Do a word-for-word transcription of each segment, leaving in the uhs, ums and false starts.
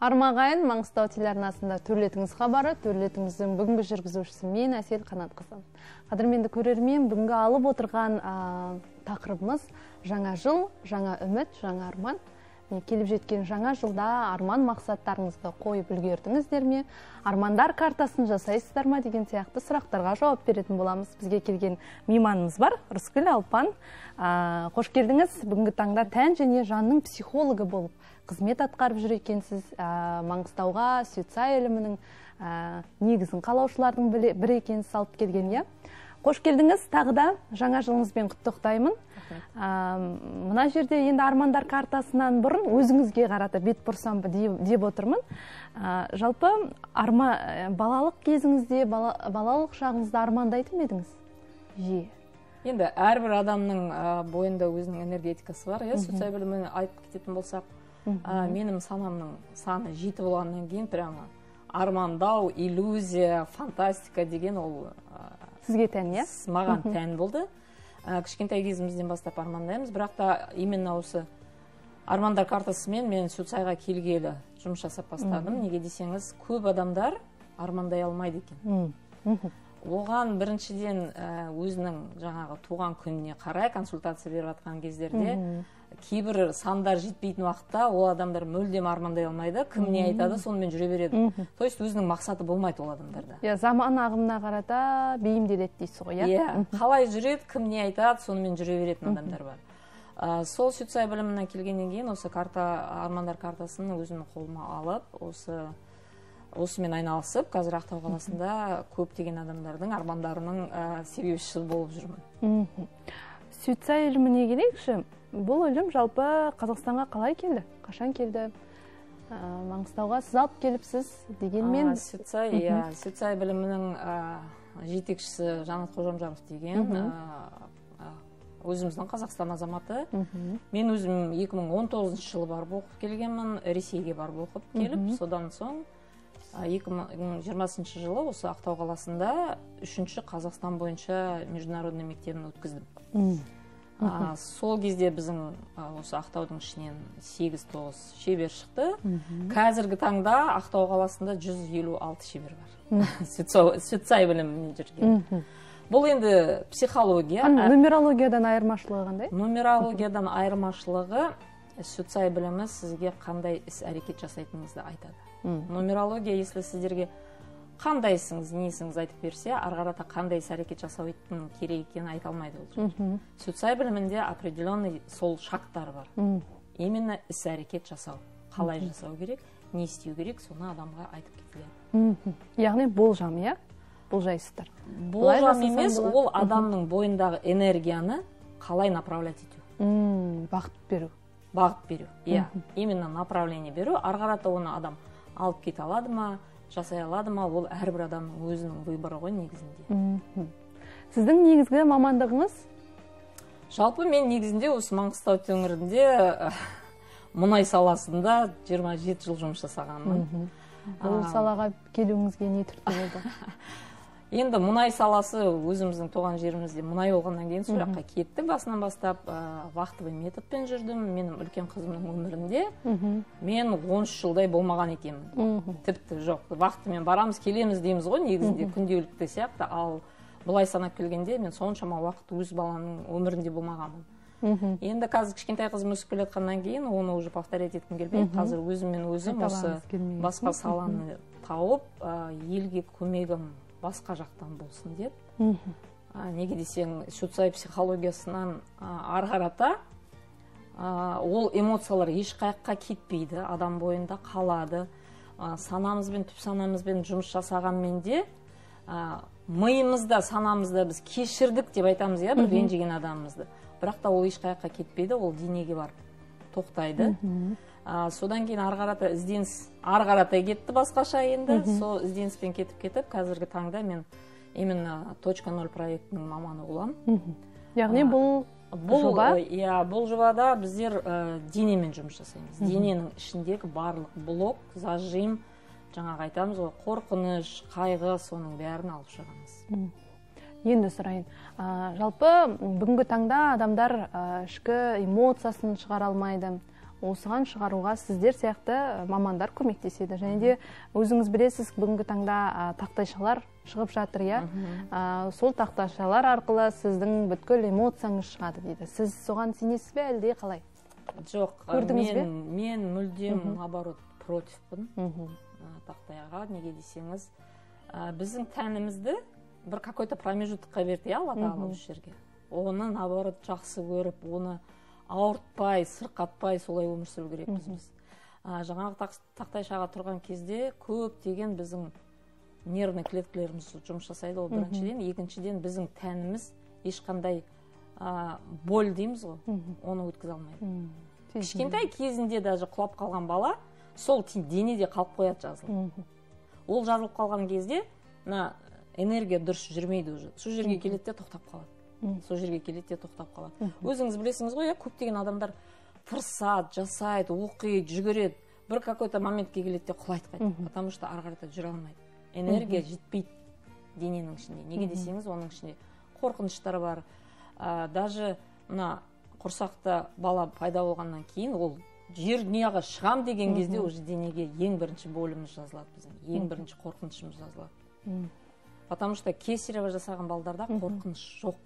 Армағайын Маңғыстау телеарнасында төрлетіңіз хабары, төрлетіміздің бүгінгі жүргізушісі мен Асел Қанатқызы. Қадірменді көрермен, бүгінгі алып отырған ә, тақырыбымыз жаңа жыл, жаңа үміт, жаңа арман. Мен келіп жеткен жаңа жылда арман мақсаттарыңызды қойып үлгердіңіздер ме? Армандар картасын жасайсыздар ма деген сияқты сұрақтарға жауап беретін боламыз. Бізге келген мейманымыз бар, Рыскүл Алпан. Ә, қош келдіңіз. Бүгінгі таңда тән және жанның психологы болып қызмет атқарып жүр екенсіз. ә, Маңғыстауға, Сөтсай елімінің ә, негізін қалаушылардың бір екенсіз алып келген, иә. Қош келдіңіз. Тағы да жаңа жылыңызбен құттықтаймын. ә, Мына жерде енді армандар картасынан бұрын өзіңізге қарата бет бұрсам деп отырмын. ә, Жалпы арма, ә, балалық кезіңізде, бала, балалық шағыңызда армандайтын едіңіз? Е. Енді әрбір адамның ә, бойында өзінің энергетикасы бар. Сөтсай білімін айтып кететін болсақ, Ә, менің санамның саны жеті болғаннан кейін прямо армандау, иллюзия, фантастика деген ол ә, сізге тән, иә? Маған тән болды. Ә, кішкентай кезімізден бастап армандаймыз, бірақ та именно осы армандар картасымен мен Сөтсайға келгелі жұмыс жасап бастадым. Неге десеңіз, көп адамдар армандай алмайды екен. Оған біріншіден өзінің жаңағы туған күніне қарай консультация беріп жатқан кездерде кейбір сандар жетпейтін уақытта ол адамдар мүлдем армандай алмайды, кім не айтады, сонымен жүре береді. То есть өзінің мақсаты болмайды ол адамдарда. Иә, заман ағымына қарата бейімделеді дейсіз ғой, иә? Иә, қалай жүреді, кім не айтады, сонымен жүре беретін адамдар бар. Сол Сөтсай біліміне келгеннен кейін осы карта, армандар картасын өзімнің қолыма алып, осы осымен айналысып, қазір Ақтау қаласында көптеген адамдардың армандарының себепшісі болып жүрмін. Сөтсай іліміне келейікші. Бұл өлім жалпы Қазақстанға қалай келді? Қашан келді? Маңғыстауға сіз алып келіпсіз дегенмен. Сөтсай, иә, Сөтсай білімінің жетекшісі Жанат Қожамжаров деген өзіміздің Қазақстан азаматы. Мен өзім екі мың он тоғызыншы жылы барып оқып келгенмін, Ресейге барып оқып келіп, содан соң екі мың жиырмасыншы жылы осы Ақтау қаласында үшінші Қазақстан бойынша международный мектебін өткіздім. А, сол кезде біздің осы Ақтаудың ішінен сегіз тоғыз шебер шықты. Қазіргі таңда Ақтау қаласында жүз елу алты шебер бар. Сөтсай білімімен жүрген. Бұл енді психология. Нумерологиядан айырмашылығы қандай? Нумерологиядан айырмашылығы, Сөтсай білімі сізге қандай іс әрекет жасайтыныңызды айтады. Нумерология, если сіздерге қандайсыңыз, несіңіз айтып берсе, арғарата қандай әрекет жасауыттың керек екенін айта алмайды ол. Сөтсай білімінде определенный сол шарттар бар. Именно іс әрекет жасау. Қалай жасау керек, не істеу керек, соны адамға айтып кетіледі. Яғни болжам, иә? Болжайсыздар. Болжам емес, ол адамның бойындағы энергияны қалай направлять ету. Бағыт беру. Бағыт беру, иә. Именно направление беру. Арғарата оны адам алып кете алады ма, жасай алады ма, ол әрбір адамның өзінің выборы ғой негізінде. Сіздің негізгі мамандығыңыз? Жалпы мен негізінде осы Маңғыстау өңірінде мұнай саласында жиырма жеті жыл жұмыс жасағанмын. Бұл салаға келуіңізге не түрткі болды? Енді мұнай саласы өзіміздің туған жерімізде мұнай болғаннан кейін сол жаққа кетті. Басынан бастап вахтовый методпен жүрдім. Менің үлкен қызымның өмірінде мен он үш жылдай болмаған екенмін. Тіпті жоқ. Вахтымен барамыз, келеміз дейміз ғой негізінде күнделікті сияқты. Ал бұлай санап келгенде мен соншама уақыт өз баланың өмірінде болмағанмын. Енді қазір кішкентай қызым өсіп келе жатқаннан кейін оны уже повторять еткім келмейді. Қазір өзіммен өзім осы басқа саланы тауып, елге көмегім басқа жақтан болсын деп. Неге десең, Сөтсай психологиясынан ары қарата ол эмоциялар еш қаяққа кетпейді, адам бойында қалады. Санамызбен, түп санамызбен жұмыс жасағанмен де миымызда, санамызда біз кешірдік деп айтамыз, иә, бір ренжіген адамымызды. Бірақ та ол еш қаяққа кетпейді, ол денеге барып тоқтайды. Содан кейін арғарата ізденіс, арғарата кетті басқаша енді. Сол ізденіспен кетіп-кетіп, қазіргі таңда мен именно точка ноль проектінің маманы боламын. Яғни бұл жоба? Иә, бұл жобада біздер денемен жұмыс жасаймыз. Дененің ішіндегі барлық блок, зажим, жаңағы айтамыз ғой, қорқыныш, қайғы, соның бәрін алып шығамыз. Енді сұрайын. Жалпы бүгінгі таңда адамдар ішкі эмоциясын шығара алмайды. осыған шығаруға сіздер сияқты мамандар көмектеседі. Және де өзіңіз білесіз, бүгінгі таңда тақтайшалар шығып жатыр, я сол тақтайшалар арқылы сіздің бүткіл эмоцияңыз шығады дейді. Сіз соған сенесіз бе әлде қалай? Жоқ, мен мен мүлдем наоборот противпін тақтайға. Неге десеңіз, біздің тәнімізді бір какой-то промежутқа берді алады алып жерге. Оны наоборот жақсы көріп, оны ауыртпай, сырқатпай солай өмір сүру керекпіз біз. Жаңағы тақтайшаға тұрған кезде көп деген біздің нервный клеткілеріміз жұмыс жасайды. Ол біріншіден, екіншіден біздің тәніміз ешқандай боль дейміз ғой, оны өткізе алмайды. Кішкентай кезінде даже құлап қалған бала сол денеде қалып қояды жазылып. Ол жарылып қалған кезде энергия дұрыс жүрмейді уже. Сол жерге келетте тоқтап қалады. Сол жерге келетте тоқтап қалады. Өзіңіз білесіңіз ғой, көптеген адамдар тырсады, жасайды, оқиды, жүгіреді. Бір какой-то моментке келетте құлайды қайтады. Потому что ары қарата жүре алмайды. Энергия жетпейді дененің ішінде. Неге десеңіз, оның ішінде қорқыныштар бар. Даже мына құрсақта бала пайда болғаннан кейін ол жер дүнияға шығам деген кезде уже денеге ең бірінші бөліміміз жазылады біздің. Ең бірінші қорқынышымыз жазылады. Потому что кесарево жасаған балдарда қорқыныш жоқ.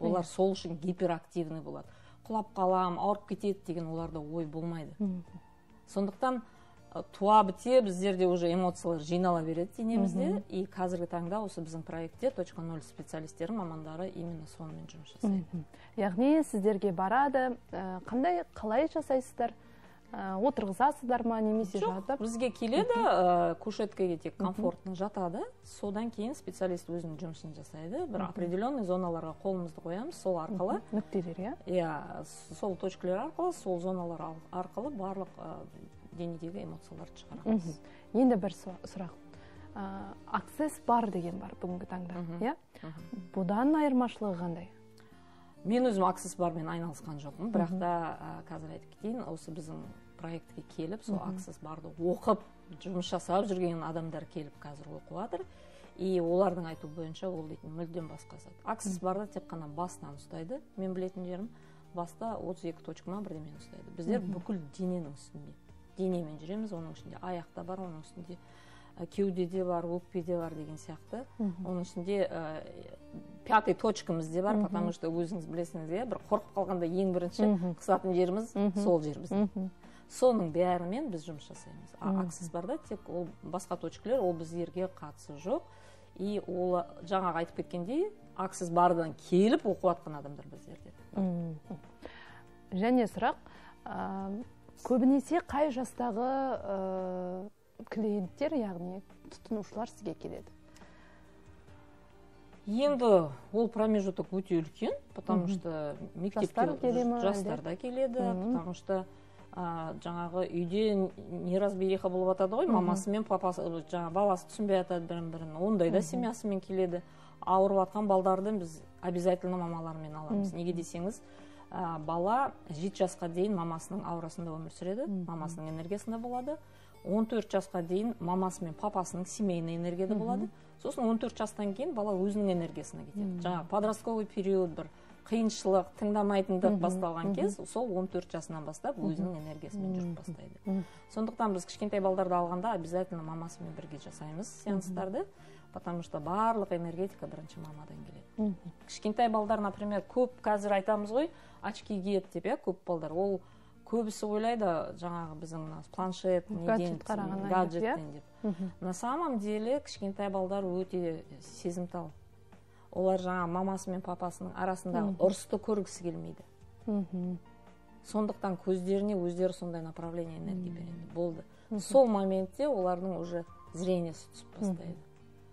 Олар сол үшін гиперактивны болады. Құлап қалам, ауырып кетеді деген оларда ой болмайды. Сондықтан туа біте біздерде уже эмоциялар жинала береді денемізде. И қазіргі таңда осы біздің проектте точка ноль специалистері, мамандары именно сонымен жұмыс жасайды. Яғни сіздерге барады, қандай қалай жасайсыздар? Отырғызасыздар ма, немесе жатып? Жоқ, бізге келеді, кушеткеге тек комфортно жатады. Содан кейін специалист өзінің жұмысын жасайды. Бір определенный зоналарға қолымызды қоямыз, сол арқылы. Нүктелер, иә? Сол точкілер арқылы, сол зоналар арқылы барлық денедегі эмоцияларды шығарамыз. Енді бір сұрақ. Аксесс бар деген бар бүгінгі таңда. Бұдан айырмашылығы қандай? Мен өзім аксессуармен айналысқан жоқпын, бірақ та қазір айтып кетейін, осы біздің проектке келіп, сол аксессуарды оқып, жұмыс жасап жүрген адамдар келіп қазір оқыватыр. И олардың айту бойынша ол дейтін мүлдем басқа зат. Аксессуарды тек қана басынан ұстайды. Мен білетін жерім, баста отыз екі точкамен бірдемен ұстайды. Біздер бүкіл дененің үстінде. Денемен жүреміз, оның ішінде аяқта бар, оның ішінде кеудеде бар, өкпеде бар деген сияқты. Оның ішінде пятый точкамызде бар, потому что өзіңіз білесіңіз, бір қорқып қалғанда ең бірінші қысатын жеріміз сол жерімізді. Соның бәрімен біз жұмыс жасаймыз. Аксессуарда тек ол басқа точкілер, ол біздерге қатысы жоқ. И ол жаңа айтып кеткендей, аксессуардан келіп оқу атқан адамдар біздерде. Және сұрақ, көбінесе қай жастағы клиенттер, яғни тұтынушылар сізге келеді? Енді ол промежуток өте үлкен, потому что мектепке жастарда келеді, потому что жаңағы үйде неразбериха болып атады ғой, мамасы мен папасы, жаңағы баласы түсінбей атады бірін-бірін, ондайда семьясымен келеді. Ауырып атқан балдарды біз обязательно мамалармен аламыз. Неге десеңіз, бала жеті жасқа дейін мамасының аурасында өмір сүреді, мамасының энергиясында болады. он төрт жасқа дейін мамасы мен папасының семейный энергияда болады. Сосын он төрт жастан кейін бала өзінің энергиясына кетеді. Жаңа подростковый период, бір қиыншылық, тыңдамайтындық басталған кез, сол он төрт жасынан бастап өзінің энергиясымен жүріп бастайды. Сондықтан біз кішкентай балдарды алғанда обязательно мамасымен бірге жасаймыз сеанстарды, потому что барлық энергетика бірінші мамадан келеді. Кішкентай балдар, например, көп қазір айтамыз ғой, очки киеді деп, иә, көп балдар. Ол көбісі ойлайды, жаңағы біздің планшет, гаджеттен деп. На самом деле, кішкентай балдар өте сезімтал. Олар жаңа мамасы мен папасының арасындағы ұрысты көргісі келмейді. Сондықтан көздеріне өздері сондай направление энергия береді. Болды. Сол моментте олардың уже зрениесі түсіп бастайды.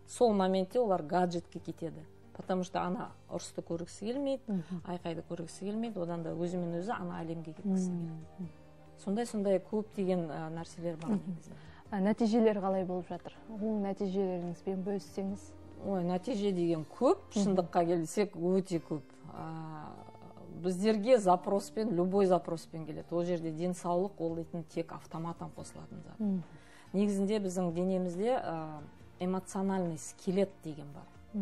Сол моментте олар гаджетке кетеді. Потому что ана ұрысты көргісі келмейді, айқайды көргісі келмейді, одан да өзімен өзі ана әлемге кеткісі келмейді. Сондай-сондай көп деген нәрселер бар. Нәтижелер қалай болып жатыр? Ол нәтижелеріңізбен бөліссеңіз? Ой, нәтиже деген көп, шындыққа келсек өте көп. Біздерге запроспен, любой запроспен келеді. Ол жерде денсаулық, ол дейтін тек автоматтан қосылатын зат. Негізінде біздің денемізде эмоциональный скелет деген бар.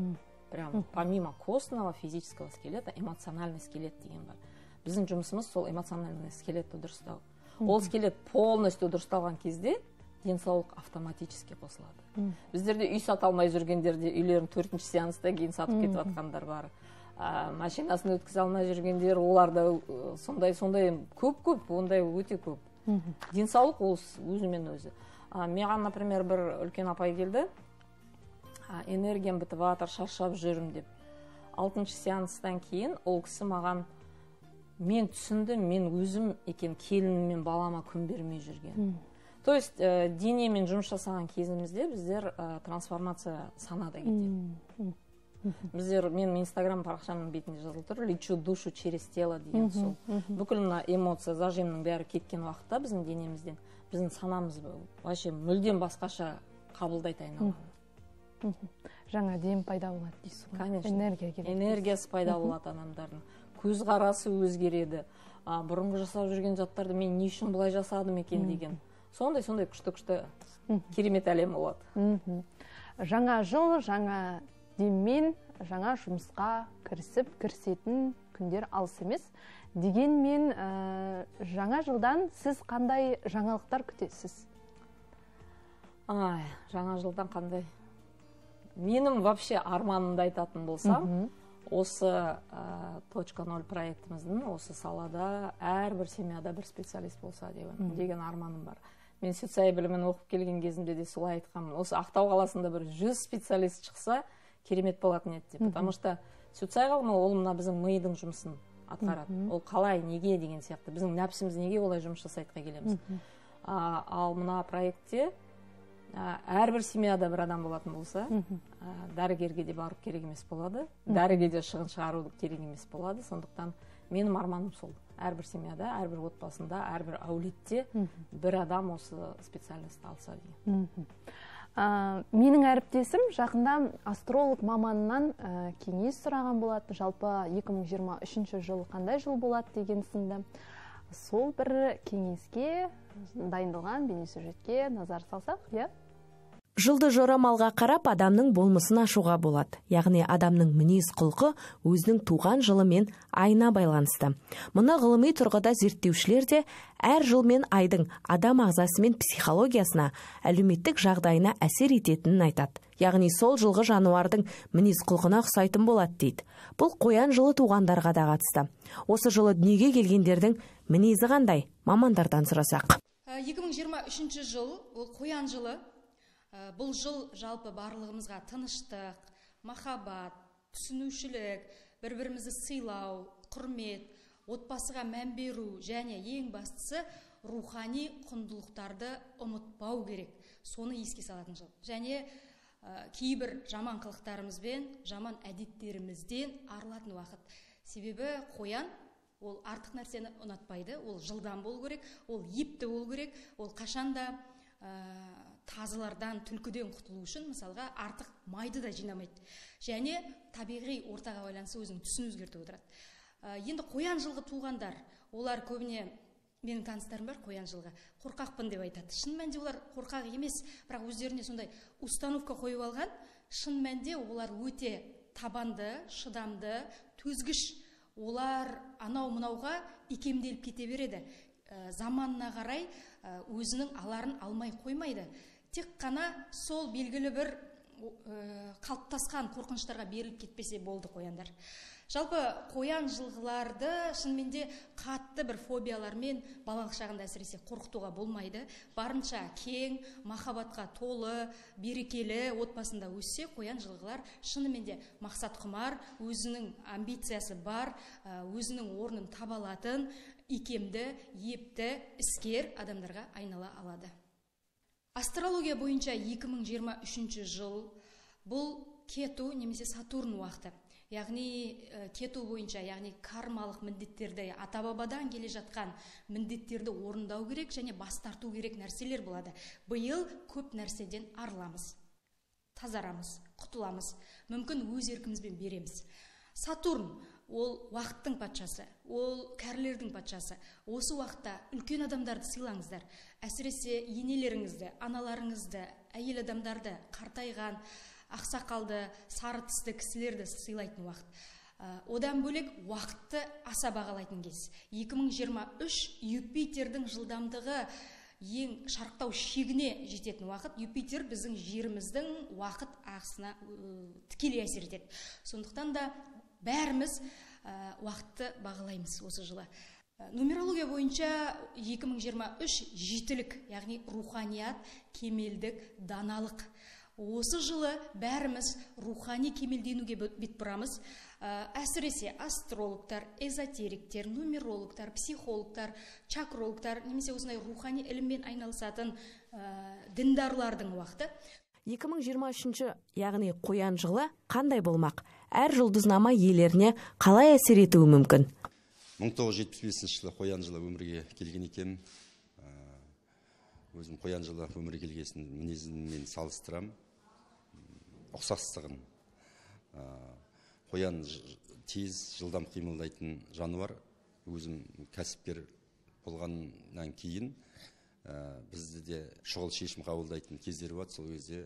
Прям помимо костного физического скелета эмоциональный скелет деген бар. Біздің жұмысымыз сол эмоциональный скелетті дұрыстау. Ол скелет полностью дұрысталған кезде денсаулық автоматически қосылады. Біздерде үй сата алмай жүргендерде үйлерін төртінші сеанста кейін сатып кетіп жатқандар бар. Машинасын өткізе алмай жүргендер, оларда сондай-сондай көп-көп, ондай өте көп. Денсаулық ол өзімен өзі. Маған, например, бір үлкен апай келді, энергиям бітіп атыр, шаршап жүрім деп. Алтыншы сеанстан кейін ол кісі маған, мен түсіндім, мен өзім екен келініммен балама күн бермей жүрген. То есть, денемен жұмыс жасаған кезімізде біздер трансформация санада кетеді. Біздер, мен инстаграм парақшамның бетінде жазылып тұр, лечу душу через тело деген сол. Бүкіл мына эмоция, зажимның бәрі кеткен уақытта біздің денемізден, біздің санамыз вообще мүлдем басқаша қабылдайды айналады. Жаңа дем пайда болады дейсіз ғой. Конечно. Энергия келеді. Энергиясы пайда болады адамдардың. Көз қарасы өзгереді. Бұрынғы жасап жүрген заттарды мен не үшін бұлай жасадым екен деген. Сондай-сондай күшті-күшті керемет әлем болады. Жаңа жыл, жаңа деммен жаңа жұмысқа кірісіп, кірісетін күндер алыс емес. Дегенмен жаңа жылдан сіз қандай жаңалықтар күтесіз? Ай, жаңа жылдан қандай? Менің вообще арманымды айтатын болсам, осы точка ноль проектіміздің, осы салада әрбір семьяда бір специалист болса деген арманым бар. Мен Сөтсай білімін оқып келген кезімде де солай айтқанмын. Осы Ақтау қаласында бір жүз специалист шықса, керемет болатын еді. Потому что Сөтсай ғалымы ол мына біздің мидың жұмысын атқарады. Ол қалай, неге деген сияқты. Біздің нәпсіміз неге олай жұмыс жасайтқа келеміз. Ал мына проектте әрбір семьяда бір адам болатын болса, дәрігерге де барып керек емес болады. Дәріге де шығын шығару керек емес болады. Сондықтан менің арманым сол. Әрбір семьяда, әрбір отбасында, әрбір әулетте бір адам осы специалисті алса дейін. Менің әріптесім жақында астролог маманынан кеңес сұраған болады. Жалпы екі мың жиырма үшінші жыл қандай жыл болады деген сынды. Сол бір кеңеске дайындалған бейнесюжетке назар салсақ, иә? Жылды жорамалға қарап адамның болмысын ашуға болады. Яғни адамның мінез құлқы өзінің туған жылымен айына байланысты. Мұны ғылыми тұрғыда зерттеушілер де әр жыл мен айдың адам ағзасы мен психологиясына, әлеуметтік жағдайына әсер ететінін айтады. Яғни сол жылғы жануардың мінез құлқына ұқсайтын болады дейді. Бұл қоян жылы туғандарға да қатысты. Осы жылы дүниеге келгендердің мінезі қандай? Мамандардан сұрасақ. екі мың жиырма үшінші жыл ол қоян жылы. Бұл жыл жалпы барлығымызға тыныштық, махаббат, түсінушілік, бір-бірімізді сыйлау, құрмет, отбасыға мән беру және ең бастысы рухани құндылықтарды ұмытпау керек. Соны еске салатын жыл. Және кейбір жаман қылықтарымызбен, жаман әдеттерімізден арылатын уақыт. Себебі қоян ол артық нәрсені ұнатпайды, ол жылдам болу керек, ол епті болу керек, ол қашанда тазылардан, түлкіден құтылу үшін, мысалға, артық майды да жинамайды. Және табиғи ортаға байланысы өзінің түсін өзгерті отырады. Енді қоян жылғы туғандар, олар көбіне, менің таныстарым бар, қоян жылғы, қорқақпын деп айтады. Шын мәнде олар қорқақ емес, бірақ өздеріне сондай установка қойып алған, шын мәнде олар өте табанды, шыдамды, төзгіш, олар анау-мынауға икемделіп кете береді. Заманына қарай өзінің аларын алмай қоймайды. Тек қана сол белгілі бір қалыптасқан қорқыныштарға беріліп кетпесе болды қояндар. Жалпы қоян жылғыларды шынменде қатты бір фобиялармен балалық шағында әсіресе қорқытуға болмайды. Барынша кең, махаббатқа толы, берекелі отбасында өссе, қоян жылғылар шынменде мақсат құмар, өзінің амбициясы бар, өзінің орнын табалатын, икемді, епті, іскер адамдарға айнала алады. Астрология бойынша екі мың жиырма үшінші жыл бұл кету немесе Сатурн уақыты. Яғни кету бойынша, яғни кармалық міндеттерді, ата-бабадан келе жатқан міндеттерді орындау керек және бастарту керек нәрселер болады. Биыл көп нәрседен арыламыз, тазарамыз, құтыламыз, мүмкін өз еркімізбен береміз. Сатурн ол уақыттың патшасы, ол кәрілердің патшасы. Осы уақытта үлкен адамдарды сыйлаңыздар. Әсіресе енелеріңізді, аналарыңызды, әйел адамдарды, қартайған, ақсақалды, сары тісті кісілерді сыйлайтын уақыт. Одан бөлек уақытты аса бағалайтын кез. екі мың жиырма үш Юпитердің жылдамдығы ең шарықтау шегіне жететін уақыт. Юпитер біздің жеріміздің уақыт ағысына тікелей әсер етеді. Сондықтан да бәріміз уақытты бағалаймыз осы жылы. Нумерология бойынша екі мың жиырма үш жетілік, яғни руханият, кемелдік, даналық. Осы жылы бәріміз рухани кемелденуге бет бұрамыз. Әсіресе астрологтар, эзотериктер, нумерологтар, психологтар, чакрологтар, немесе осындай рухани іліммен айналысатын діндарлардың уақыты. екі мың жиырма үшінші яғни қоян жылы қандай болмақ? Әр жұлдызнама иелеріне қалай әсер етуі мүмкін? мың тоғыз жүз жетпіс бесінші жылы қоян жылы өмірге келген екен. Өзім қоян жылы өмірге келгесін мінезіммен салыстырам. Ұқсастығын. Қоян тез жылдам қимылдайтын жануар. Өзім кәсіпкер болғаннан кейін бізді де шұғыл шешім қабылдайтын кездері бар. Сол кезде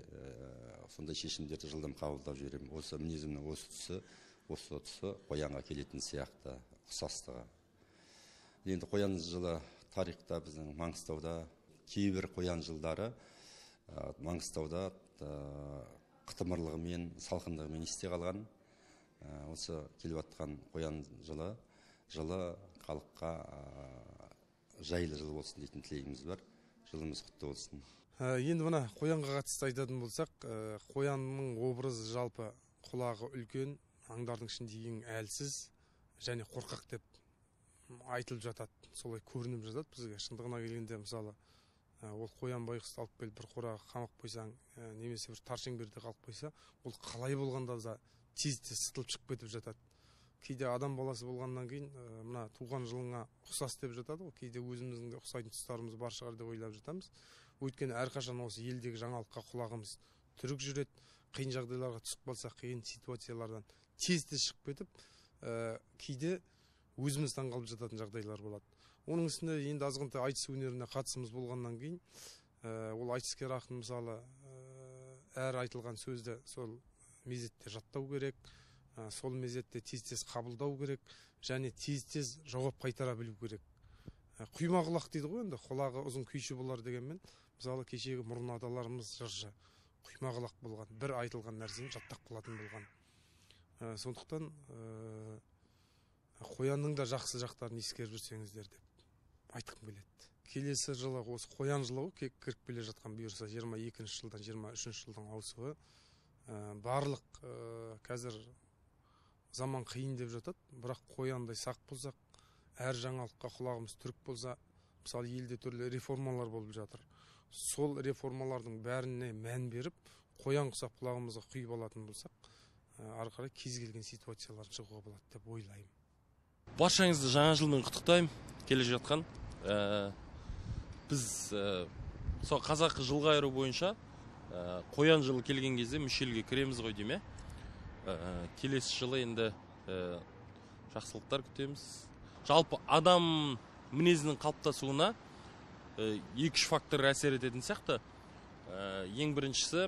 сондай шешімдерді жылдам қабылдап жүремін. Осы мінезімнің осы тұсы, осы тұсы қоянға келетін сияқты, ұқсастығы. Енді қоян жылы тарихта біздің Маңғыстауда, кейбір қоян жылдары Маңғыстауда қытымырлығымен, салқындығымен есте қалған. Осы келіп атқан қоян жылы, жылы халыққа жайлы жылы болсын дейтін тілегіміз бар. Жылымыз құтты болсын. Енді мына қоянға қатысты айтатын болсақ, қоянның образы жалпы құлағы үлкен, аңдардың ішінде ең әлсіз және қорқақ деп айтылып жатады. Солай көрініп жатады бізге. Шындығына келгенде мысалы ол қоян байғұсты алып келіп бір қораға қамық қойсаң, немесе бір тар шеңберде қалып қойса, ол қалай болғанда да тез-тез сытылып шығып кетіп жатады. Кейде адам баласы болғаннан кейін мына туған жылыңа ұқсас деп жатады ғой. Кейде өзіміздің де ұқсайтын тұстарымыз бар шығар деп ойлап жатамыз. Өйткені әрқашан осы елдегі жаңалыққа құлағымыз түрік жүреді. Қиын жағдайларға түсіп қалса, қиын ситуациялардан тез-тез шығып кетіп, кейде өзіміз таңғалып жататын жағдайлар болады. Оның үстіне енді азғынтай айтыс өнеріне қатысымыз болғаннан кейін, ол айтыскер ақын мысалы әр айтылған сөзді сол мезетте жаттау керек, сол мезетте тез-тез қабылдау керек, және тез-тез жауап қайтара білу керек. Құйма құлақ дейді ғой, енді құлағы ұзын күйші болар дегенмен, мысалы кешегі мұрын аталарымыз жыршы құйма құлақ болған, бір айтылған нәрсені жаттап қалатын болған. Сондықтан қоянның да жақсы жақтарын ескеріп жүрсеңіздер деп айтқым келеді. Келесі жылы осы қоян жылы кіріп келе жатқан бұйырса жиырма екінші жылдан жиырма үшінші жылдан ауысуы барлық қазір заман қиын деп жатады, бірақ қояндай сақ болсақ, әр жаңалыққа құлағымыз түрік болса, мысалы елде түрлі реформалар болып жатыр. Сол реформалардың бәріне мән беріп, қоян құсап құлағымызға құйып алатын болсақ, ары қарай кез келген ситуациялардан шығуға болады деп ойлаймын. Баршаңызды жаңа жылмен құттықтаймын. Келе жатқан біз қазақ жылға айыру бойынша қоян жылы келген кезде мүшелге кіреміз ғой дейме. Келесі жылы енді жақсылықтар күтеміз. Жалпы адам мінезінің қалыптасуына екі-үш фактор әсер ететін сияқты. Ең біріншісі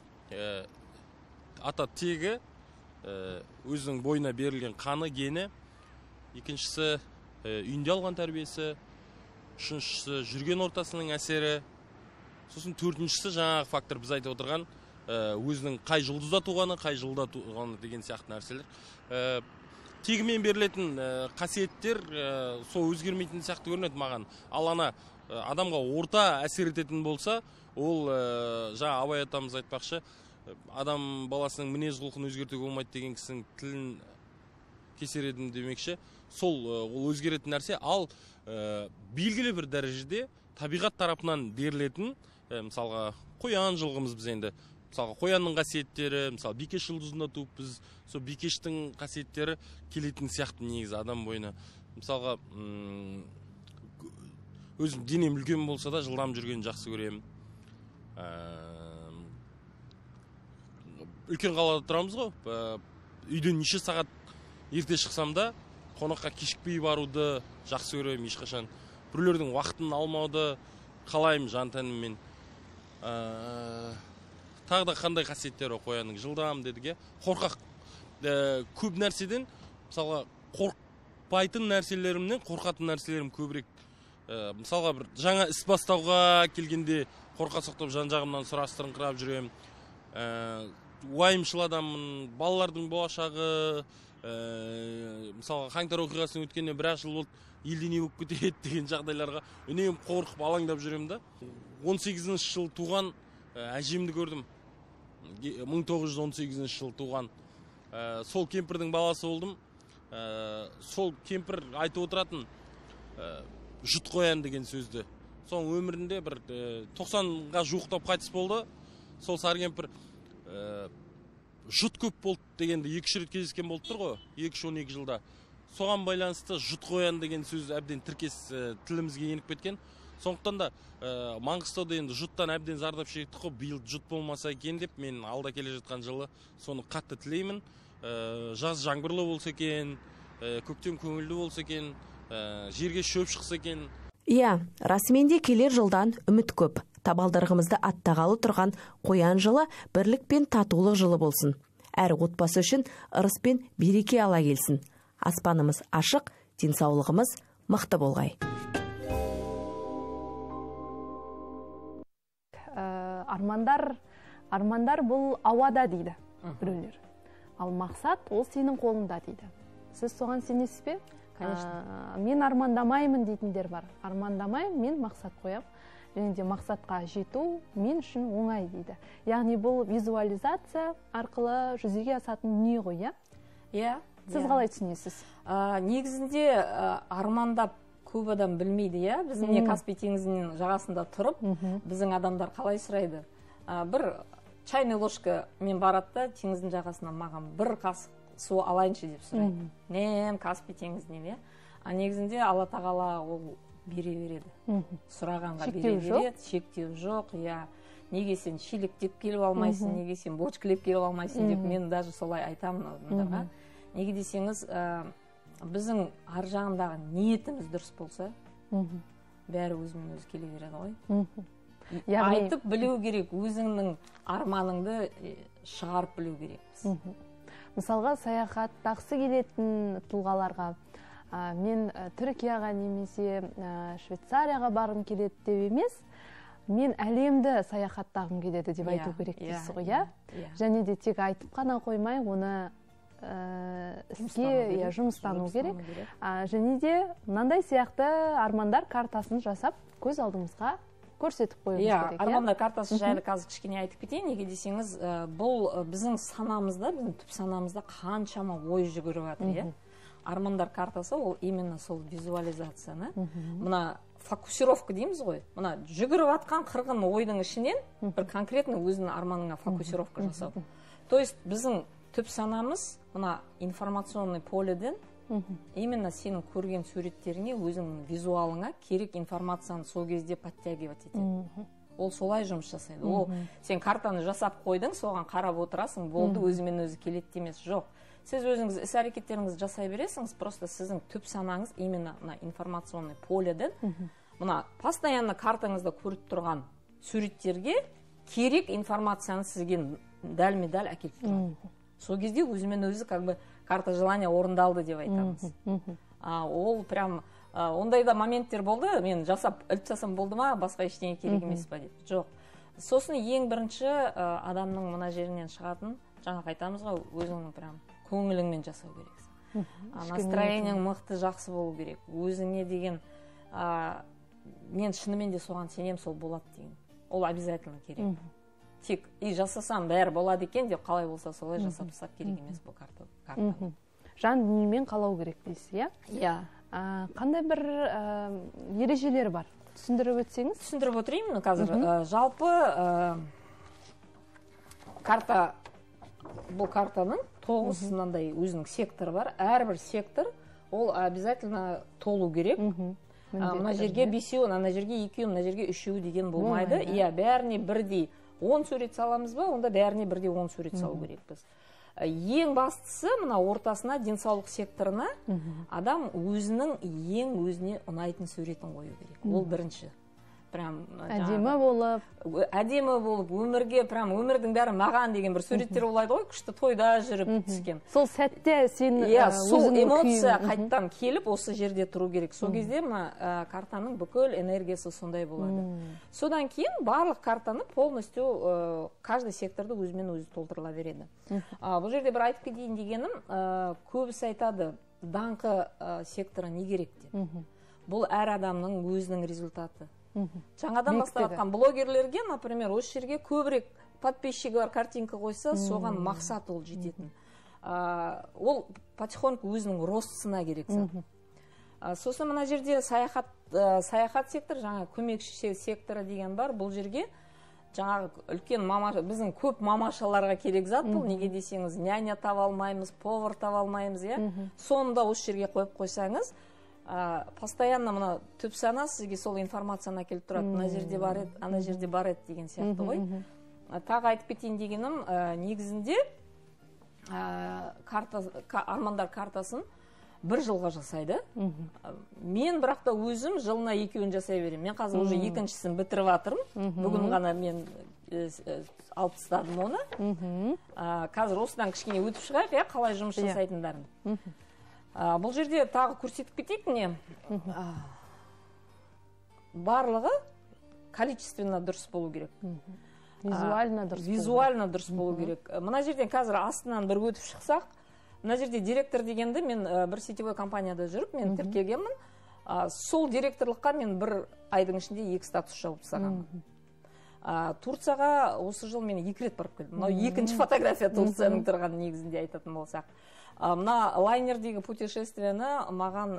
ата тегі өзінің бойына берілген қаны, гені. Екіншісі үйінде алған тәрбиесі, үшіншісі жүрген ортасының әсері, сосын төртіншісі жаңағы фактор біз айтып отырған өзінің қай жұлдызда туғаны, қай жылда туғаны деген сияқты нәрселер. Тегімен берілетін қасиеттер сол өзгермейтін сияқты көрінеді маған. Ал ана адамға орта әсер ететін болса, ол жаңа Абай атамыз айтпақшы, адам баласының мінез құлқын өзгертуге болмайды деген кісінің тілін кесер едім демекші. Сол ол өзгеретін нәрсе, ал белгілі бір дәрежеде табиғат тарапынан берілетін, мысалға қоян жылғымыз біз енді, мысалға қоянның қасиеттері, мысалы бикеш жұлдызында туып біз, сол бикештің қасиеттері келетін сияқты негізі адам бойына. Мысалға өзім денем үлкен болса да жылдам жүрген жақсы көремін. Үлкен қалада тұрамыз ғой, үйден неше сағат ерте шықсам да, қонаққа кешікпей баруды жақсы көремін ешқашан. Біреулердің уақытын алмауды қалаймын жан тәніммен. Тағы да қандай қасиеттері қоянның? Жылдам дедіге. Қорқақ. Көп нәрседен мысалға қорқпайтын нәрселерімнен қорқатын нәрселерім көбірек. Мысалға бір жаңа іс бастауға келгенде қорқа соқтып жан жағымнан сұрастырыңқырап жүремін. Уайымшыл адаммын, балалардың болашағы, мысалға Қаңтар оқиғасының өткеніне біраз жыл болды, елде не болып кетеді деген жағдайларға үнемі қорқып алаңдап жүремін да. он сегізінші жыл туған әжемді көрдім. мың тоғыз жүз он сегізінші жыл туған. Сол кемпірдің баласы болдым. Сол кемпір айтып отыратын жұт қоян деген сөзді. Соң өмірінде бір тоқсанға жуықтап қайтыс болды. Сол сары кемпір жұт көп болды дегенде екі үш рет кездескен болып тұр ғой, екі мың он екі жылда. Соған байланысты жұт қоян деген сөз әбден тіркес тілімізге еніп кеткен. Сондықтан да Маңғыстауда енді жұттан әбден зардап шектік қой, биыл жұт болмаса екен деп мен алда келе жатқан жылы соны қатты тілеймін. Жаз жаңбырлы болса екен, көктем көңілді болса екен, жерге шөп шықса екен. Иә, расыменде келер жылдан үміт көп. Табалдырғымызды аттағалы тұрған қоян жылы бірлік пен татулық жылы болсын. Әр отбасы үшін ырыс пен береке ала келсін. Аспанымыз ашық, денсаулығымыз мықты болғай. Армандар, армандар бұл ауада дейді біреулер. Ал мақсат ол сенің қолында дейді. Сіз соған сенесіз бе? Мен армандамаймын дейтіндер бар. Армандамаймын, мен мақсат қоям. Және де мақсатқа жету мен үшін оңай дейді. Яғни бұл визуализация арқылы жүзеге асатын не ғой, иә? Иә. Сіз қалай түсінесіз? Негізінде армандап көп адам білмейді, иә? Біздің не Каспий теңізінің жағасында тұрып, біздің адамдар қалай сұрайды. Бір чайный ложка мен баратта теңіздің жағасына маған бір қасық су алайыншы деп сұрайды. Нем Каспий теңізіне, а негізінде Алла тағала ол бере береді. Сұрағанға бере береді, шектеу жоқ. Неге сен шелектеп келіп алмайсың, неге сен бочкілеп келіп алмайсың деп мен даже солай айтамын. Неге десеңіз, біздің ар жағындағы ниетіміз дұрыс болса, бәрі өзімен өзі келе береді ғой. Айтып білу керек, өзіңнің арманыңды шығарып білу керек. Мысалға, саяхат тақсы келетін тұлғаларға, мен Түркияға немесе Швейцарияға барым келеді деп емес, мен әлемді саяхаттағым келеді деп айту керек дейсіз ғой. Және де тек айтып қана қоймай, оны іске жұмыстану керек. Және де мынандай сияқты армандар картасын жасап, көз алдымызға көрсетіп қойымыз керек. Армандар картасы жайлы қазір кішкене айтып кетейін. Неге десеңіз, бұл біздің санамызда, біздің түп санамызда қаншама ой жүгіріп жатыр. Армандар картасы ол именно сол визуализацияны. Мына фокусировка дейміз ғой. Мына жүгіріп атқан қырғын ойдың ішінен бір конкретно өзінің арманыңа фокусировка жасау. То есть біздің түп санамыз мына информационный поледен именно сенің көрген суреттеріне өзің визуалыңа керек информацияны сол кезде подтягивать етеді. Ол солай жұмыс жасайды. Ол сен картаны жасап қойдың, соған қарап отырасың, болды өзімен өзі келеді демес жоқ. Сіз өзіңіз іс-әрекеттеріңізді жасай бересіңіз, просто сіздің түп санаңыз именно информационный поледен мына постоянно картаңызда көріп тұрған суреттерге керек информацияны сізге дәлме-дәл әкеліп тұрады. Сол кезде өзімен өзі как бы карта желания орындалды деп айтамыз. Ол прям ондай да моменттер болды, мен жасап іліп тастасам болды ма, басқа ештеңе керек емес па деп. Жоқ. Сосын ең бірінші адамның мына жерінен шығатын, жаңа айтамыз ғой, өзінің прям көңіліңмен жасау керексің. Настроенің мықты жақсы болу керек. Өзіңе деген, мен шынымен де соған сенем, сол болады деген. Ол обязательно керек. Тек, и жасасам бәрі болады екен деп, қалай болса солай жасап сап керек емес бұл картаны. Жан дүниемен қалау керек дейсіз, иә? Қандай бір ережелер бар? Түсіндіріп өтсеңіз? Түсіндіріп өтіреймін қазір. Жалпы карта, бұл картаның тоғызындай өзінің сектор бар. Әрбір сектор ол обязательно толу керек. Мына жерге бесеу, мына жерге екеу, мына жерге үшеу деген болмайды. Иә, бәріне бірдей он сурет саламыз ба, онда бәріне бірдей он сурет салу керекпіз. Ең бастысы, мына ортасына, денсаулық секторына адам өзінің ең өзіне ұнайтын суретін қою керек. Ол бірінші. прям әдемі болып, әдемі болып, өмірге прям өмірдің бәрі маған деген бір суреттер олайды ғой, күшті тойда жүріп түскен. Сол сәтте сен сол эмоция қайттан келіп осы жерде тұру керек. Сол кезде картаның бүкіл энергиясы сондай болады. Содан кейін барлық картаны полностью каждый секторды өзімен өзі толтырыла береді. Бұл жерде бір айтып кетейін дегенім, көбісі айтады, даңқы сектора не керек деп. Бұл әр адамның өзінің результаты. Жаңадан бастатқан блогерлерге, например, осы жерге көбірек подписчигі бар картинка қойса, соған мақсат ол жететін. Ол потихоньку өзінің ростысына керек заты. Сосын мына жерде саяхат сектор, жаңа көмекші сектора деген бар. Бұл жерге жаңағы үлкен мамаша, біздің көп мамашаларға керек зат бұл, неге десеңіз, няня таба алмаймыз, повар таба алмаймыз, соны да осы жерге қойып қойсаңыз, постоянно мына түп сана сізге сол информацияны әкеліп тұрады, мына жерде бар еді, ана жерде бар еді деген сияқты ғой. Тағы айтып кетейін дегенім, негізінде армандар картасын бір жылға жасайды. Мен бірақ та өзім жылына екеуін жасай берем. Мен қазір уже екіншісін бітіріп атырмын. Бүгін ғана мен алып тастадым оны. Қазір осыдан кішкене өтіп шығайық, я қалай жұмыс жасайтындарын. Бұл жерде тағы көрсетіп кетейік не? Барлығы количественно дұрыс болу керек. Визуально дұрыс болу керек. Визуально дұрыс болу керек. Мына жерден қазір астынан бір өтіп шықсақ, мына жерде директор дегенді мен бір сетевой компанияда жүріп, мен тіркелгенмін. Сол директорлыққа мен бір айдың ішінде екі статус жауып тастағанмын. Турцияға осы жыл мен екі рет барып келдім. Мынау екінші фотография Турцияның тұрған негізінде айтатын болсақ. Мына лайнердегі путешествияны маған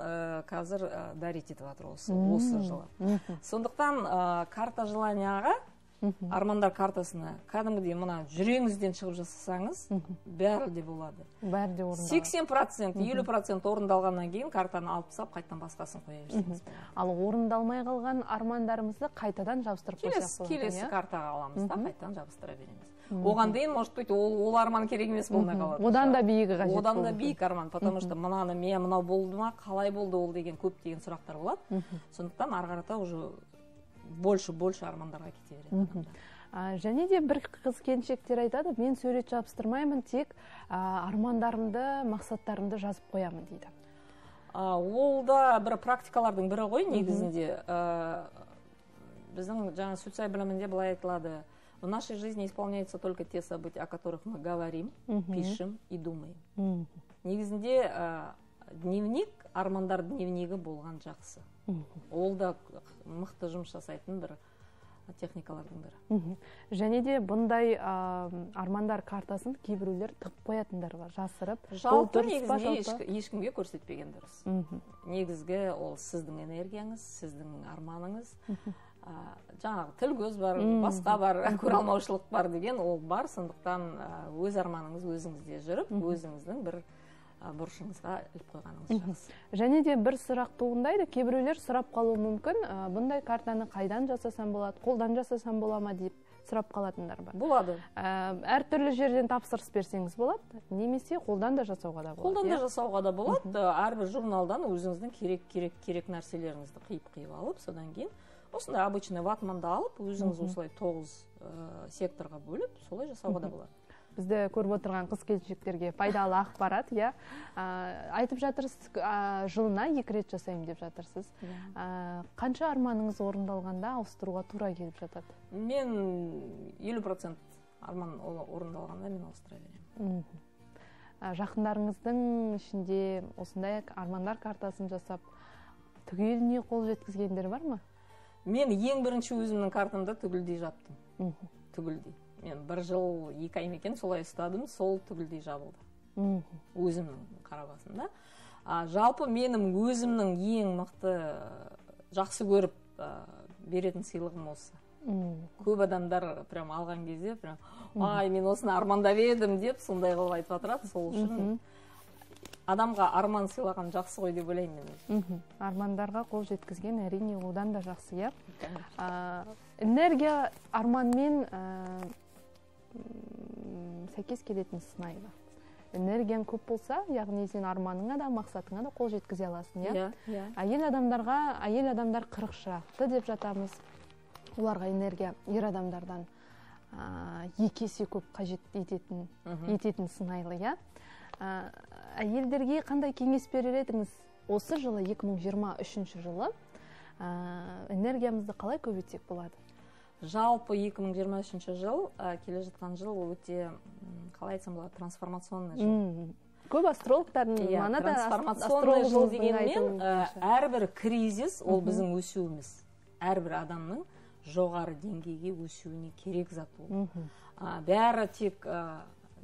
қазір дарит етіп жатыр осы жылы. Сондықтан карта желанияға, армандар картасына кәдімгідей мына жүрегіңізден шығып жасасаңыз, бәрі де болады. Бәрі де орындалады. сексен процент, елу процент орындалғаннан кейін картаны алып сап, қайтадан басқасын қоя берсеңіз. Ал орындалмай қалған армандарымызды қайтадан жабыстырып қойсақ. Келесі картаға аламыз да қайтадан жабыстыра береміз. Оған дейін, может быть, ол арман керек емес болмай қалады. Одан да биігі қажет. Одан да биік арман, потому что мынаны мен мынау болды ма, қалай болды ол деген көптеген сұрақтар болады. Сондықтан ары қарата уже больше-больше армандарға кете береді. Және де бір қыз келіншектер айтады, мен сурет жабыстырмаймын, тек армандарымды, мақсаттарымды жазып қоямын дейді. Ол да бір практикалардың бірі ғой негізінде. Біздің жаңа Сөтсай білімінде былай айтылады. В нашей жизни исполняются только те события, о которых мы говорим, пишем и думаем. Негізінде дневник, армандар дневнигі болған жақсы. Ол да мықты жұмыс жасайтын бір техникалардың бірі. Және де бұндай армандар картасын кейбіреулер тығып қоятындар бар, жасырып. Жалпы негізінде ешкімге көрсетпеген дұрыс. Негізгі ол сіздің энергияңыз, сіздің арманыңыз. Жаңағы тіл көз бар, басқа бар, көре алмаушылық бар деген ол бар. Сондықтан өз арманыңыз өзіңізде жүріп, өзіңіздің бір бұрышыңызға іліп қойғаныңыз жақсы. Және де бір сұрақ туындайды, кейбіреулер сұрап қалуы мүмкін, бұндай картаны қайдан жасасам болады, қолдан жасасам бола ма деп сұрап қалатындар бар. Болады. Әр түрлі жерден тапсырыс берсеңіз болады, немесе қолдан да жасауға да болады. Қолдан да жасауға да болады. Әрбір журналдан өзіңіздің керек-керек нәрселеріңізді қиып-қиып алып, содан кейін осында обычный ватманды алып, өзіңіз осылай тоғыз секторға бөліп, солай жасауға да болады. Бізді көріп отырған қыз-келіншектерге пайдалы ақпарат, иә. Айтып жатырсыз, жылына екі рет жасаймын деп жатырсыз. Қанша арманыңыз орындалғанда ауыстыруға тура келіп жатады? Мен елу процент арман орындалғанда мен ауыстыра беремін. Жақындарыңыздың ішінде осындай армандар картасын жасап, түгеліне қол жеткізгендер бар ма? Мен ең бірінші өзімнің картамда түгілдей жаптым. Түгілдей. Мен бір жыл екі ай мекен солай ұстадым, сол түгілдей жабылды. Өзімнің қарабасында. Жалпы менің өзімнің ең мықты жақсы көріп беретін сыйлығым осы. Көп адамдар прям алған кезде, прям, ай, мен осыны арманда едім деп, сондай қылып айтып отырады, сол үшін. Адамға арман сыйлаған жақсы ғой деп ойлаймын. Армандарға қол жеткізген әрине одан да жақсы, иә. Энергия арманмен сәйкес келетін сынайды. Энергияң көп болса, яғни сен арманыңа да, мақсатыңа да қол жеткізе аласың, иә. Әйел адамдарға, әйел адамдар қырық шырақты деп жатамыз. оларға энергия ер адамдардан екі есе көп қажет ететін, ететін сыңайлы, я. Әйелдерге қандай кеңес берер едіңіз? Осы жылы, екі мың жиырма үшінші жылы энергиямызды қалай көбейтсек болады? Жалпы екі мың жиырма үшінші жыл, келе жатқан жыл, ол өте, қалай айтсам болады, трансформационный жыл. Көп астрологтардың маңында трансформационный жыл дегенмен, әрбір кризис ол біздің өсуіміз. Әрбір адамның жоғары деңгейге өсуіне керек зат ол. Бәрі тек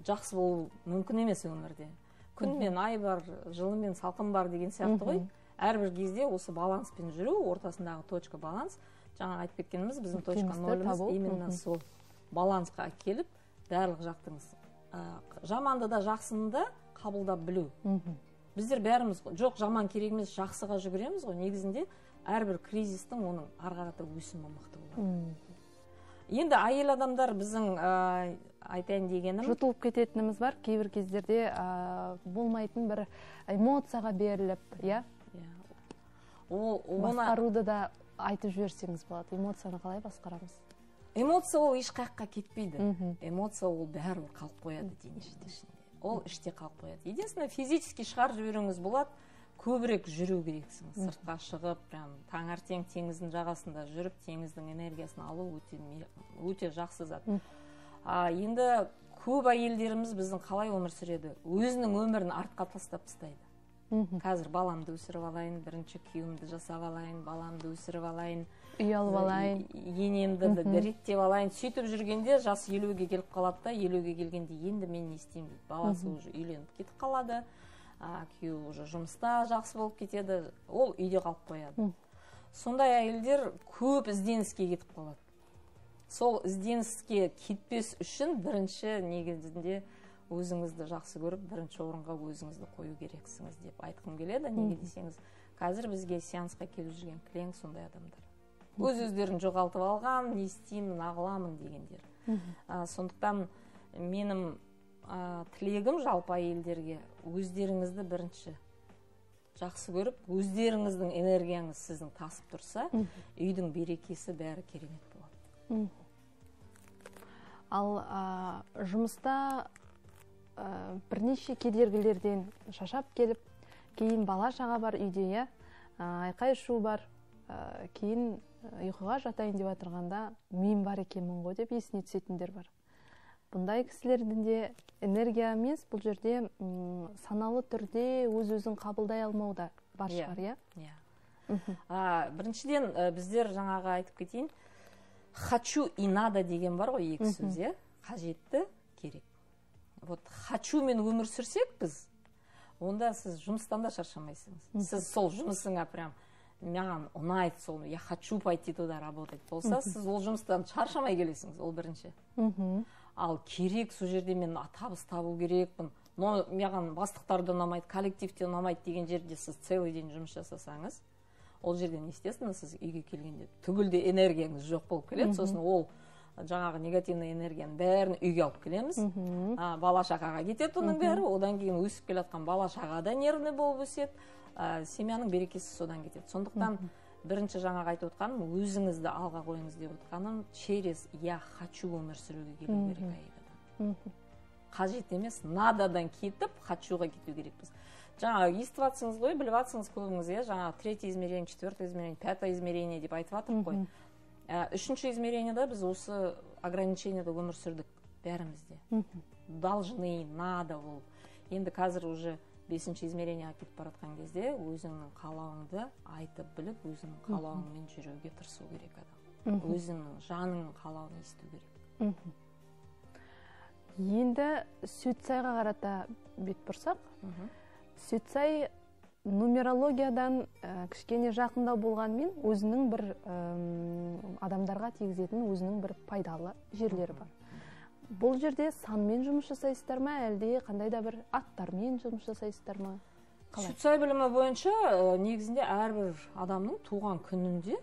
жақсы болу мүмкін емес өмірде. Күнмен ай бар, жылымен салқын бар деген сияқты ғой. Әрбір кезде осы баланспен жүру, ортасындағы точка баланс. Жаңа айтып кеткеніміз, біздің точка ноліміз именно сол балансқа келіп, барлық жақтыңыз. Жаманды да жақсыны да қабылдап білу. Біздер бәріміз, жоқ жаман керегіміз, жақсыға жүгіреміз ғой. Негізінде әрбір кризистің оның арғарата өсімі мықты болады. Енді айел адамдар біздің айтайын дегенім. Жұтылып кететініміз бар, кейбір кездерде болмайтын бір эмоцияға беріліп, иә? Басқаруды да айтып жіберсеңіз болады. Эмоцияны қалай басқарамыз? Эмоция ол еш қайыққа кетпейді. Эмоция ол бәрі қалып қояды денеште. Ол іште қалып қояды. Единственное, физически шығар жүріңіз болады, көбірек жүру керексіңіз. Сыртқа шығып, таңертең теңіздің жағасында жүріп, теңіздің энергиясын алу өте жақсы зат. Енді көп әйелдеріміз біздің қалай өмір сүреді? Өзінің өмірін артқа тастап тастайды. Қазір баламды өсіріп алайын, бірінші күйімді жасап алайын, баламды өсіріп алайын, ұялып алайын, енемді реттеп алайын. Сөйтіп жүргенде жас елуге келіп қалады да, елуге келгенде енді мен не істеймін дейді. Баласы уже үйленіп кетіп қалады. Күйеуі уже жұмыста жақсы болып кетеді, ол үйде қалып қояды. Сондай әйелдер көп ізденіске кетіп қалады. Сол ізденіске кетпес үшін бірінші негізінде өзіңізді жақсы көріп, бірінші орынға өзіңізді қою керексіңіз деп айтқым келеді. Неге десеңіз, қазір бізге сеансқа келіп жүрген клиент сондай адамдар. Өз өздерін жоғалтып алған, не істеймін, ағыламын дегендер. Сондықтан менің тілегім жалпы әйелдерге өздеріңізді бірінші жақсы көріп, өздеріңіздің энергияңыз сіздің тасып тұрса, үйдің берекесі бәрі керемет болады. Ал жұмыста бірнеше кедергілерден шашап келіп, кейін бала шаға бар үйде, айқай шу бар, кейін ұйқыға жатайын деп отырғанда мен бар екенмін ғой деп есіне түсетіндер бар. Бұндай кісілердің де энергия емес, бұл жерде саналы түрде өз-өзін қабылдай алмау да бар шығар, иә? Иә. Біріншіден, біздер жаңаға айтып кетейін, «хочу и надо» деген бар ғой, екі сөз, иә? Қажетті, керек. Вот «хочу» мен өмір сүрсек біз, онда сіз жұмыстан да шаршамайсыңыз. Сіз сол жұмысыңа прям, маған ұнайды сол, «я хочу пойти туда работать» болса, сіз ол жұмыстан шаршамай келесіңіз, ол бірінші. Ал керек, сол жерде мен табыс табу керекпін, но маған бастықтарды ұнамайды, коллективте ұнамайды деген жерде сіз целый день жұмыс жасасаңыз, ол жерден, естественно, сіз үйге келгенде түгілде энергияңыз жоқ болып келеді, сосын ол жаңағы негативный энергияның бәрін үйге алып келеміз, бала шағаға кетеді оның бәрі, одан кейін өсіп келатқан бала шағада нервный болып өседі, семьяның берекесі содан кетеді. Сондықтан бірінші жаңағы айтып отқаным, өзіңізді алға қойыңыз деп отқаным, через «я хочу» өмір сүруге келу керек әйелдерден. Қажет емес, нададан кетіп, «хочу»ға кету керекпіз. Жаңағы естіп атсыңыз ғой, біліп атсыңыз көбіңіз, жаңағы третье измерение, четвертое измерение, пятое измерение деп айтып атып қой. Үшінші измерениеда біз осы ограниченияда өмір сүрдік бәрімізде. Должны, надо болып. Енді қазір уже бесінші измерение әкеп баратқан кезде өзіңнің қалауыңды айтып біліп, өзіңнің қалауыңмен жүруге тұрсу керек адам. Өзіңнің жаныңның қалауын есту керек. Енді Сөтсайға қарата бет бұрсақ, Сөтсай нумерологиядан кішкене жақында болғанмен өзінің бір адамдарға тигізетін өзінің бір пайдалы жерлері бар. Бұл жерде санмен жұмыс жасайсыздар ма, әлде қандай да бір аттармен жұмыс жасайсыздар ма? Сөтсай білімі бойынша, негізінде әрбір адамның туған күнінде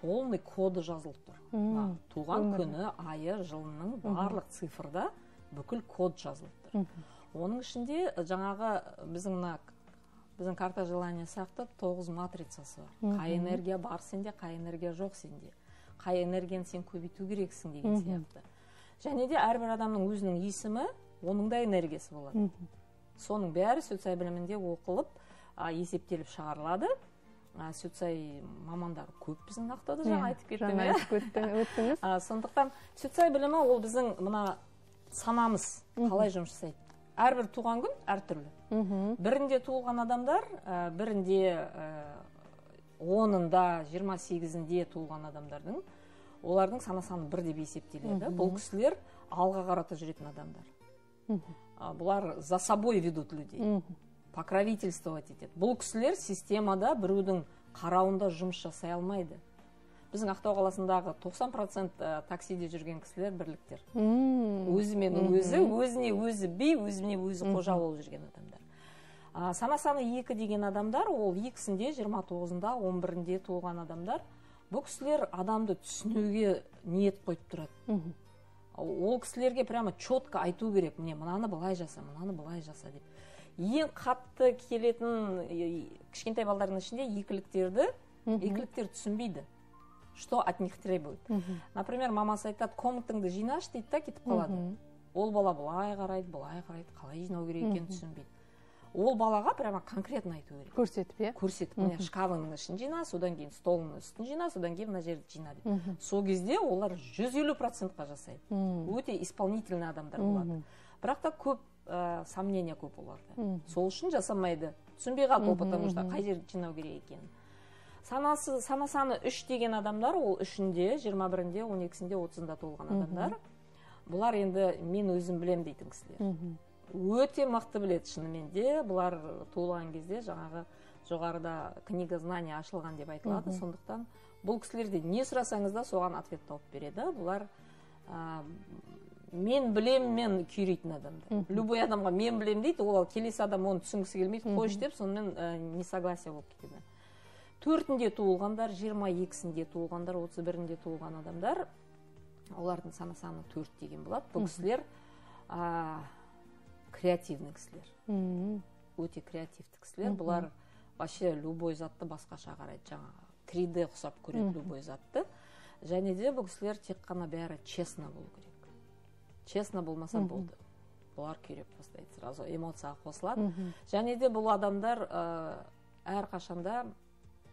полный коды жазылып тұр. Туған күні, айы, жылының барлық цифрда бүкіл код жазылып тұр. Оның ішінде жаңағы біздің карта желания сияқты тоғыз матрицасы бар. Қай энергия бар сенде, қай энергия жоқ сенде. қай энергияны сен көбейту керексің деген сияқты. Және де әрбір адамның өзінің есімі, оның да энергиясы болады. Соның бәрі Сөтсай білімінде оқылып, есептеліп шығарылады. Сөтсай мамандары көп біздің Ақтауда, жаңа айтып кеттім. Сондықтан Сөтсай білімі ол біздің мына санамыз қалай жұмыс жасайды. Әрбір туған күн әртүрлі. Бірінде туылған адамдар, бірінде онында, жиырма сегізінде туылған адамдардың, олардың сана-саны бір деп есептеледі. Бұл кісілер алға қарата жүретін адамдар. Бұлар за собой ведут людей, покровительствовать етеді. Бұл кісілер системада біреудің қарауында жұмыс жасай алмайды. Біздің Ақтау қаласындағы тоқсан процент таксиде жүрген кісілер бірліктер. Өзімен өзі, өзіне өзі би, өзіне өзі қожа болып жүрген адамдар. Сана-саны екі деген адамдар, ол екісінде, жиырма тоғызында, он бірінде туылған адамдар. Бұл кісілер адамды түсінуге ниет қойып тұрады. Ол кісілерге прямо четко айту керек. Міне, мынаны былай жаса, мынаны былай жаса деп. Ең қатты келетін кішкентай балдардың ішінде екіліктерді, екіліктер түсінбейді. Что от них требует. Например, мамасы айтады, комнатыңды жинаш дейді, та кетіп қалады. Ол бала былай қарайды, былай қарайды, қалай жинау керек екенін түсінбейді. Ол балаға прямо конкретно айту керек. Көрсетіп, е? Көрсетіп. Міне, шкафыңның ішін жина, содан кейін столыңның үстін жина, содан кейін мына жерді жина деп. Сол кезде олар жүз елу процентқа жасайды. Өте исполнительный адамдар болады. Бірақ та көп сомнения көп оларда. Сол үшін жасамайды. Түсінбей қалды, потому что қай жерді жинау керек екенін. Сана-саны үш деген адамдар, ол үшінде, жиырма бірінде, он екісінде, отызында толған адамдар. Бұлар енді мен өзім білем дейтін кісілер. Өте мақты білет шынымен де. Бұлар толған кезде жаңағы жоғарыда книга знания ашылған деп айтылады. Сондықтан бұл кісілерде не сұрасаңыз да соған ответ тауып береді. Бұлар мен білем, мен күйрейтін адамдар. Любой адамға мен білем дейді, ол келесі адам оны түсінгісі келмейді, қойшы деп, сонымен несогласия болып кетеді. төртінде туылғандар, жиырма екісінде туылғандар, отыз бірінде туылған адамдар, олардың сана-саны төрт деген болады. Бұл кісілер креативні кісілер, өте креативті кісілер. Бұлар башы любой затты басқаша қарайды, жаңа три дэ құсап көреді любой затты. Және де бұл кісілер тек қана бәрі честно болу керек. Честно болмаса болды. Бұлар күйреп бастайды, сразу эмоцияға қосылады. Және де бұл адамдар әр қашанда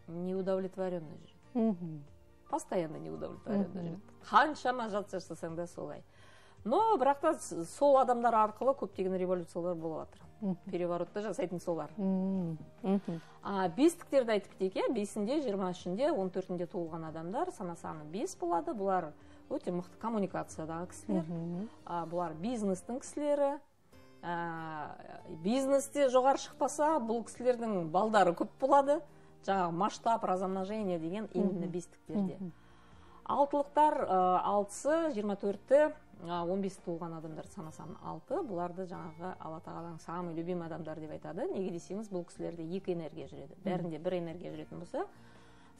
неудовлетворенно жүреді. Постоянно неудовлетворенно жүреді. Қаншама жатсырсың да солай. Но бірақ та сол адамдар арқылы көптеген революциялар бола тұрады. Переворотты жасайтын солар. Бестіктерді айтып кетейік. Бесінде, жиырма үшінде, он төртінде туылған адамдар сана-саны бес болады. Бұлар өте мықты коммуникациядағы кісілер. Бұлар бизнестің кісілері. Бизнесте жоғары шықпаса, бұл кісілердің балдары көп болады. Жаңағы масштаб размножения деген именно бестіктерде. Алтылықтар алтысы, жиырма төрті, он бесі туылған адамдар сана-саны алты. Бұларды жаңағы Алла тағаланың самый любимый адамдар деп айтады. Неге десеңіз, бұл кісілерде екі энергия жүреді. Бәрінде бір энергия жүретін болса,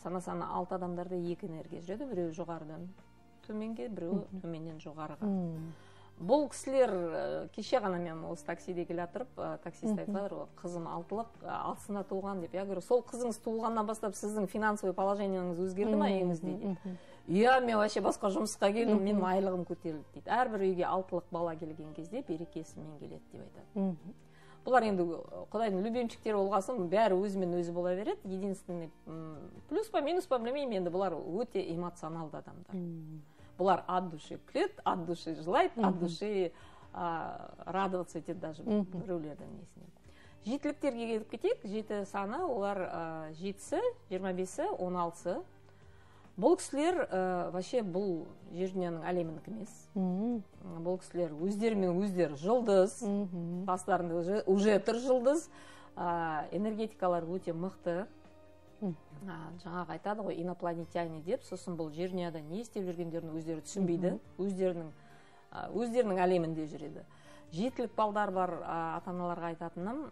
сана-саны алты адамдарда екі энергия жүреді. Біреуі жоғарыдан төменге, біреуі төменнен жоғарыға. Бұл кісілер кеше ғана мен осы таксиде келе тұрып, таксист айтылар, қызым алтылық, алтысына туылған деп. Я говорю, сол қызыңыз туылғаннан бастап сіздің финансовый положениеңіз өзгерді ма еңіз дейді. Я, мен вообще басқа жұмысқа келдім, мен айлығым көтерілді дейді. Әрбір үйге алтылық бала келген кезде берекесі мен келеді деп айтады. Бұлар енді құдайдың любимчиктері болғасын, бәрі өзімен өзі бола береді. Единственный плюс па, минус па білмеймін, енді бұлар өте эмоционалды адамдар. Бұлар от души күлет, от души жылайды, от души радоваться етеді даже біреулердің несіне. Жетіліктерге келіп кетейік, жеті саны, олар жетісі, жиырма бесі, он алтысы. Бұл кісілер, вообще бұл жердіненің әлемінік емес. Бұл кісілер өздерімен өздер жылдыз, бастарында уже тұр жылдыз, энергетикалар өте мықты. Жаңағы айтады ғой, инопланетяне деп, сосын бұл жернияда не істеп жүргендерінің өздері түсінбейді, өздерінің әлемінде жүреді. Жетілік балдар бар, ата-аналарға айтатыным,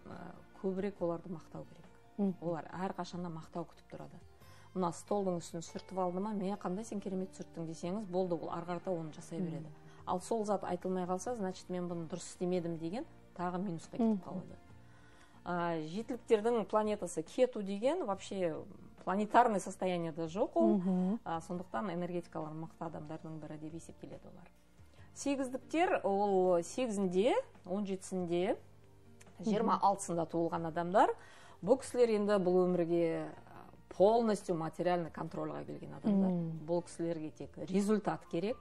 көбірек оларды мақтау керек. Олар әр қашанда мақтау күтіп тұрады. Мына столдың үстін сүртіп алды ма, мен қандай сен керемет сүрттің десеңіз, болды, ол арғарта оны жасай береді. Ал сол зат айтылмай қалса, значит, мен бұны дұрыс істемедім деген тағы минусқа кетіп қалады. жетіліктердің планетасы кету деген, вообще планетарный состояние да жоқ ол, сондықтан энергетикалар мықты адамдардың бірі деп есептеледі олар. Сегіздіктер ол сегізінде, он жетісінде, жиырма алтысында туылған адамдар. Бұл кісілер енді бұл өмірге полностью материальный контрольға келген адамдар. Бұл кісілерге тек результат керек.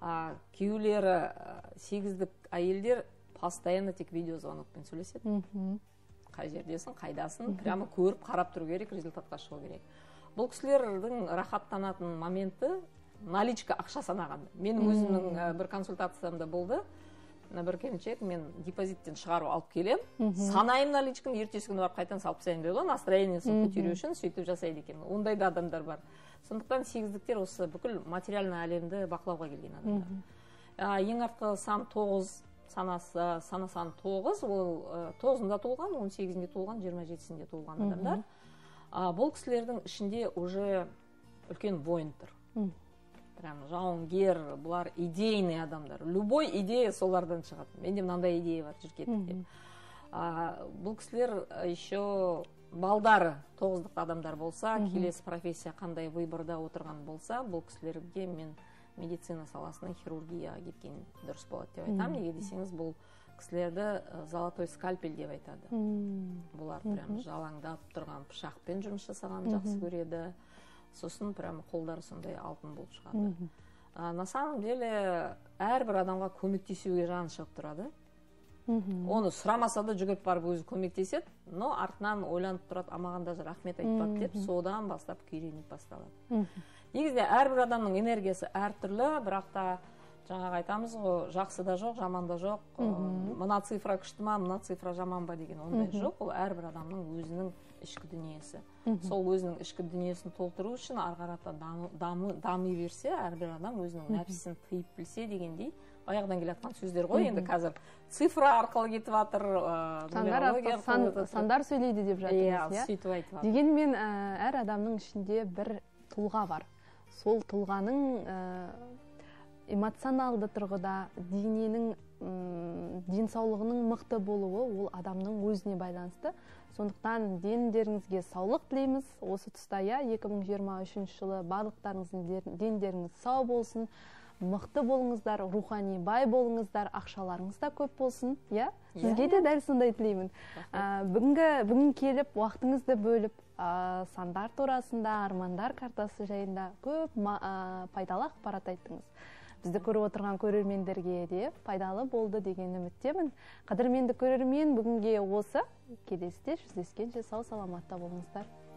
Күйеулері сегіздік әйелдер постоянно тек видеозвонокпен сөйлеседі. Қай жердесің, қайдасын, прямо көріп, қарап тұру керек, результатқа шығу керек. Бұл кісілердің рахаттанатын моменті наличка ақша санаған. Мен өзімнің бір консультациямда болды. Бір келіншек, мен депозиттен шығару алып келем, санайым наличкам, ертесі күні барып қайтан салып сәйін дейді, настроениесын көтеру үшін сөйтіп жасайды екен. Ондай да адамдар бар. Сондықтан сегіздіктер осы бүкіл материалны әлемді бақылауға келген адамдар. Ең артқы сан тоғыз санасы, санасан тоғыз, ол тоғызында толған, он сегізінде толған, жиырма жетісінде толған адамдар. Бұл кісілердің ішінде уже үлкен войн тұр. Прям жауынгер, бұлар идейный адамдар. Любой идея солардан шығады. Менде мынандай идея бар, жүркеттік деп. Бұл кісілер еще балдары тоғыздық адамдар болса, келесі профессия қандай выборда отырған болса, бұл кісілерге мен медицина саласына хирургияға кеткен дұрыс болады деп айтам. Неге десеңіз, бұл кісілерді золотой скальпель деп айтады. Бұлар прям жалаңдап тұрған пышақпен жұмыс жасаған жақсы көреді. Сосын прям қолдары сондай алтын болып шығады. На самом деле, әрбір адамға көмектесуге жан шығып тұрады. Оны сұрамаса да жүгіріп барып өзі көмектеседі, но артынан ойланып тұрады, амағанда жар рахмет айтпады деп, содан бастап күйреніп басталады. Негізде әрбір адамның энергиясы әртүрлі, бірақ та жаңағы айтамыз ғой, жақсы да жоқ, жаман да жоқ, мына цифра күшті ма, мына цифра жаман ба деген ондай жоқ. Ол әрбір адамның өзінің ішкі дүниесі. Сол өзінің ішкі дүниесін толтыру үшін арғарата дами берсе, әрбір адам өзінің нәпсісін тыйып білсе дегендей, аяғдан келатқан сөздер ғой. Енді қазір цифра арқылы кетіп атыр, сандар сөйлейді деп жатырмыз. Дегенмен әр адамның ішінде бір тұлға бар. Сол тұлғаның эмоционалды тұрғыда дененің денсаулығының мықты болуы ол адамның өзіне байланысты. Сондықтан дендеріңізге саулық тілейміз. Осы тұстая екі мың жиырма үшінші жылы барлықтарыңыздың дендеріңіз сау болсын, мықты болыңыздар, рухани бай болыңыздар, ақшаларыңызда көп болсын. Сізге де дәл сондай тілеймін. Бүгін келіп, уақытыңызды бөліп, сандар турасында, армандар картасы жайында көп пайдалы ақпарат айттыңыз. Бізді көріп отырған көрермендерге де пайдалы болды деген үміттемін. Қадірменді көрермен бүгінге осы. Келесіде жүздескенше сау-саламатта болыңыздар.